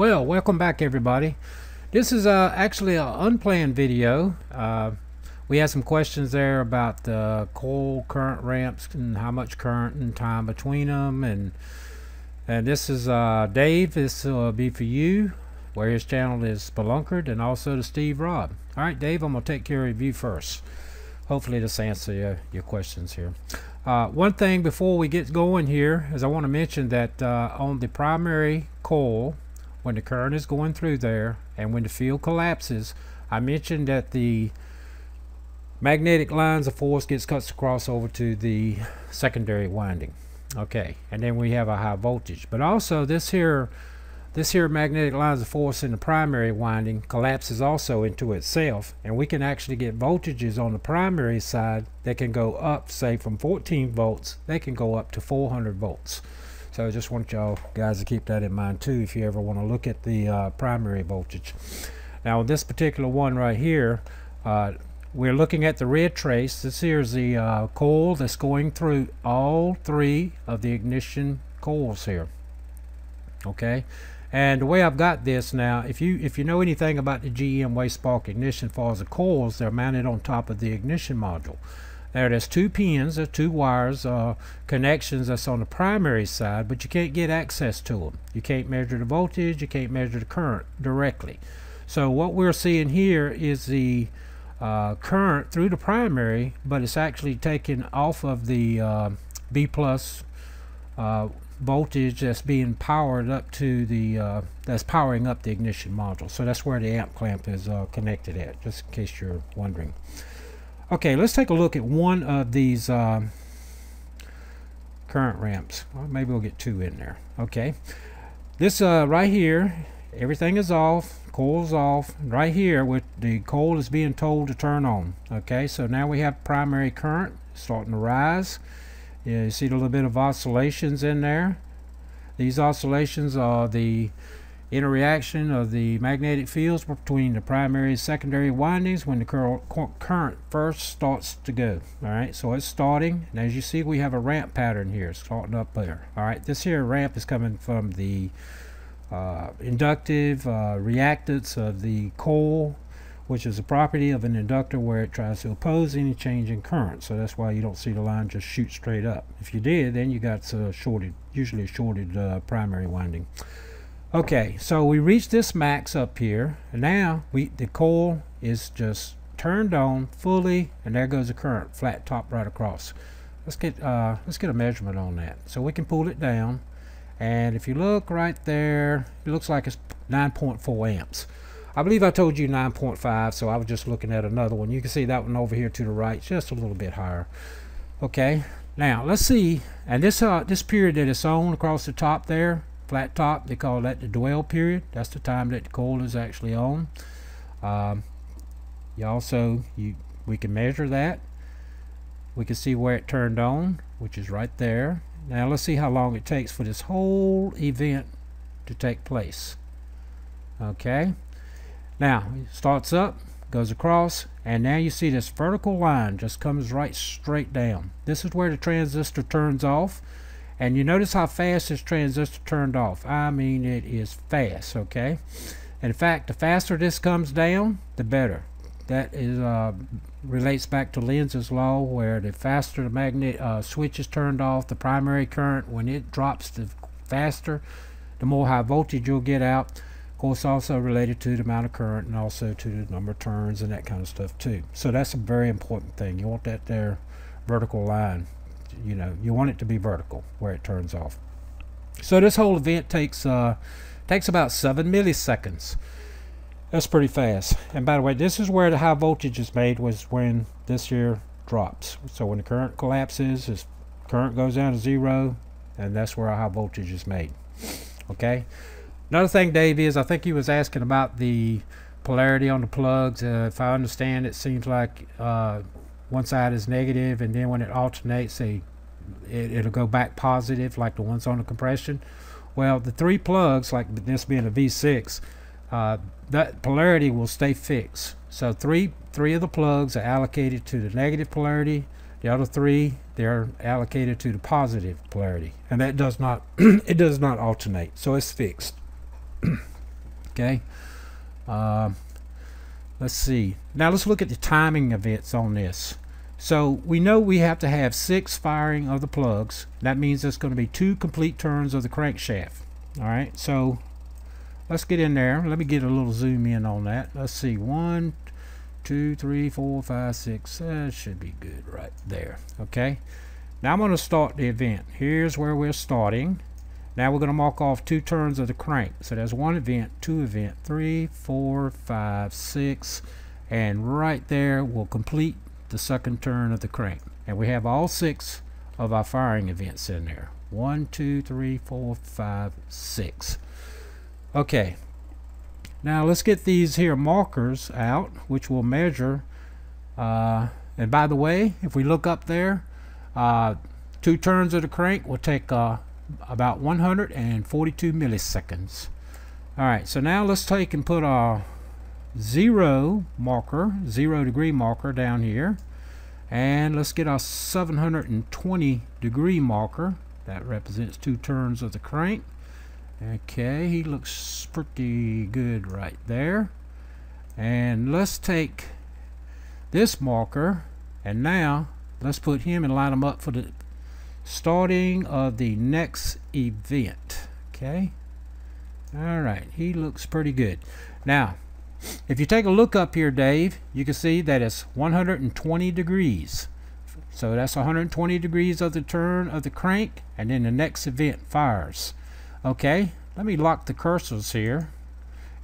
Well, welcome back everybody. This is actually an unplanned video. We had some questions there about the coil current ramps and how much current and time between them, and this is Dave. This will be for you, where his channel is Spelunkerd, and also to Steve Rob. All right, Dave, I'm gonna take care of you first. Hopefully this answers your questions here. One thing before we get going here is I want to mention that on the primary coil, when the current is going through there and when the field collapses, I mentioned that the magnetic lines of force gets cut to cross over to the secondary winding, okay? And then we have a high voltage, but also this here magnetic lines of force in the primary winding collapses also into itself, and we can actually get voltages on the primary side that can go up, say from 14 volts they can go up to 400 volts. So I just want y'all guys to keep that in mind too if you ever want to look at the primary voltage. Now this particular one right here, we're looking at the red trace. This here is the coil that's going through all three of the ignition coils here, okay? And the way I've got this now, if you know anything about the GM waste spark ignition, as far as the coils, they're mounted on top of the ignition module. There's two pins, there's two wires, connections that's on the primary side, but you can't get access to them. You can't measure the voltage, you can't measure the current directly. So what we're seeing here is the current through the primary, but it's actually taken off of the B plus voltage that's being powered up to the that's powering up the ignition module. So that's where the amp clamp is connected at, just in case you're wondering. Okay, let's take a look at one of these current ramps. Well, maybe we'll get two in there. Okay, this right here, everything is off, coil's off. Right here, with the coil is being told to turn on. Okay, so now we have primary current starting to rise. You see a little bit of oscillations in there. These oscillations are the interaction of the magnetic fields between the primary and secondary windings when the current first starts to go. All right, so it's starting, and as you see we have a ramp pattern here starting up there. All right, this here ramp is coming from the inductive reactance of the coil, which is a property of an inductor where it tries to oppose any change in current. So that's why you don't see the line just shoot straight up. If you did, then you got a shorted, usually a shorted primary winding. Okay, so we reached this max up here, and now the coil is just turned on fully, and there goes the current flat top right across. Let's get a measurement on that, so we can pull it down. And if you look right there, it looks like it's 9.4 amps. I believe I told you 9.5, so I was just looking at another one. You can see that one over here to the right, just a little bit higher. Okay, now let's see, and this period that it's on across the top there, flat top, they call that the dwell period. That's the time that the coil is actually on. We can measure that. We can see where it turned on, which is right there. Now let's see how long it takes for this whole event to take place. Okay, now it starts up, goes across, and now you see this vertical line just comes right straight down. This is where the transistor turns off. And you notice how fast this transistor turned off. I mean, it is fast, okay? In fact, the faster this comes down, the better. That is relates back to Lenz's Law, where the faster the magnet switch is turned off, the primary current, when it drops the faster, the more high voltage you'll get out. Of course, also related to the amount of current and also to the number of turns and that kind of stuff too. So that's a very important thing. You want that there vertical line. You know, you want it to be vertical where it turns off. So this whole event takes takes about 7 milliseconds. That's pretty fast. And by the way, this is where the high voltage is made, was when this here drops. So when the current collapses, this current goes down to zero, and that's where our high voltage is made. Okay, another thing, Dave, is I think he was asking about the polarity on the plugs. If I understand, it seems like one side is negative, and then when it alternates, it'll go back positive, like the ones on the compression. Well, the three plugs, like this being a V6, that polarity will stay fixed. So three of the plugs are allocated to the negative polarity. The other three, they're allocated to the positive polarity, and that does not it does not alternate, so it's fixed. Okay. Let's see. Now let's look at the timing events on this. So we know we have to have 6 firing of the plugs. That means there's going to be 2 complete turns of the crankshaft. Alright, so let's get in there. Let me get a little zoom in on that. Let's see. 1, 2, 3, 4, 5, 6. That should be good right there. Okay. Now I'm going to start the event. Here's where we're starting. Now we're going to mark off 2 turns of the crank. So there's 1 event, 2 event, 3, 4, 5, 6, and right there we'll complete the 2nd turn of the crank. And we have all 6 of our firing events in there. 1, 2, 3, 4, 5, 6. Okay. Now let's get these here markers out, which will measure. And by the way, if we look up there, 2 turns of the crank will take about 142 milliseconds. Alright, so now let's take and put our 0 degree marker down here, and let's get our 720 degree marker. That represents 2 turns of the crank. Okay, he looks pretty good right there. And let's take this marker, and now let's put him and line him up for the starting of the next event. Okay. Alright, he looks pretty good. Now if you take a look up here, Dave, you can see that it's 120 degrees. So that's 120 degrees of the turn of the crank, and then the next event fires. Okay, let me lock the cursors here,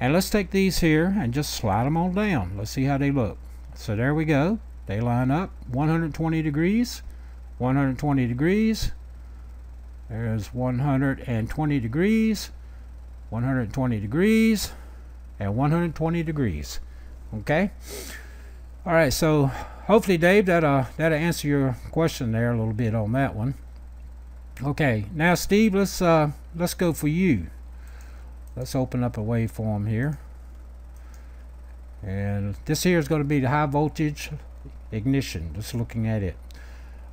and let's take these here and just slide them on down. Let's see how they look. So there we go. They line up 120 degrees, 120 degrees. There's 120 degrees, 120 degrees, and 120 degrees. Okay. All right. So hopefully, Dave, that'll answer your question there a little bit on that one. Okay. Now, Steve, let's go for you. Let's open up a waveform here, and this here is going to be the high voltage ignition. Just looking at it.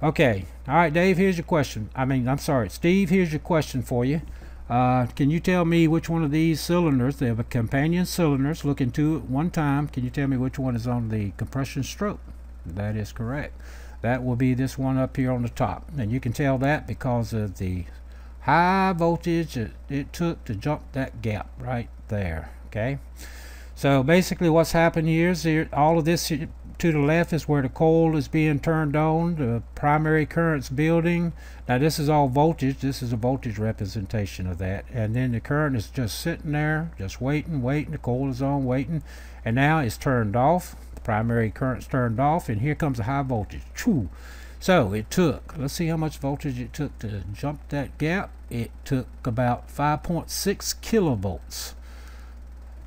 Okay. All right, Dave. Here's your question. I mean, I'm sorry, Steve. Here's your question for you. Can you tell me which one of these cylinders, they have a companion cylinders, look into it one time. Can you tell me which one is on the compression stroke? That is correct. That will be this one up here on the top. And you can tell that because of the high voltage it took to jump that gap right there. Okay. So basically what's happened here is all of this to the left is where the coil is being turned on, the primary current's building. Now this is all voltage. This is a voltage representation of that. And then the current is just sitting there, just waiting. The coil is on, waiting. And now it's turned off. The primary current's turned off, and here comes the high voltage. True. So it took, let's see how much voltage it took to jump that gap. It took about 5.6 kilovolts.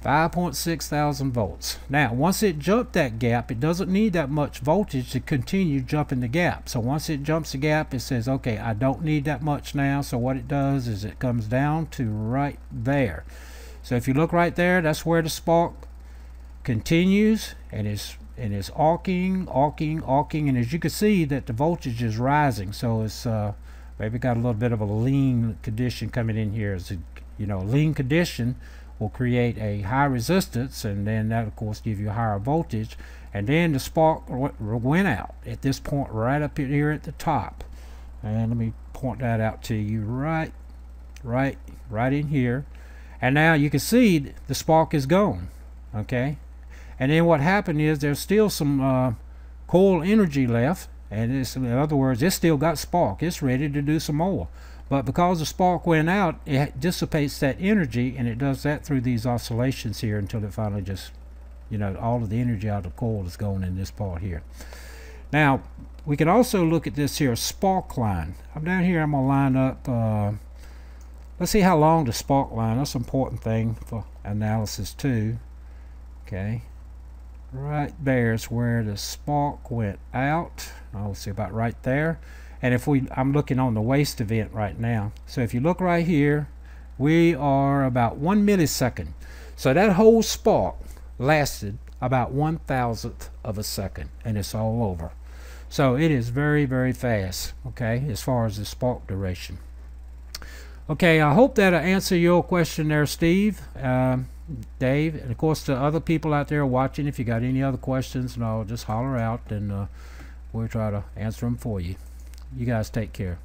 5.6,000 volts. Now once it jumped that gap, it doesn't need that much voltage to continue jumping the gap. So once it jumps the gap, it says, okay, I don't need that much now. So what it does is it comes down to right there. So if you look right there, that's where the spark continues, and it's arcing, and as you can see that the voltage is rising. So it's maybe got a little bit of a lean condition coming in here. It's a, you know, lean condition will create a high resistance, and then that of course give you a higher voltage, and then the spark went out at this point right up here at the top. And let me point that out to you right in here, and now you can see the spark is gone. Okay, and then what happened is there's still some coil energy left, and it's, in other words, it's still got spark, it's ready to do some more. But because the spark went out, it dissipates that energy, and it does that through these oscillations here until it finally just, you know, all of the energy out of the coil is gone in this part here. Now, we can also look at this here spark line. I'm down here, I'm going to line up, let's see how long the spark line, that's an important thing for analysis too. Okay, right there is where the spark went out. I'll see about right there. And if I'm looking on the waste event right now. So if you look right here, we are about 1 millisecond. So that whole spark lasted about 1,000th of a second, and it's all over. So it is very, very fast, okay, as far as the spark duration. Okay, I hope that'll answer your question there, Steve. Dave, and of course to other people out there watching, if you got any other questions and all, just holler out, and we'll try to answer them for you. You guys take care.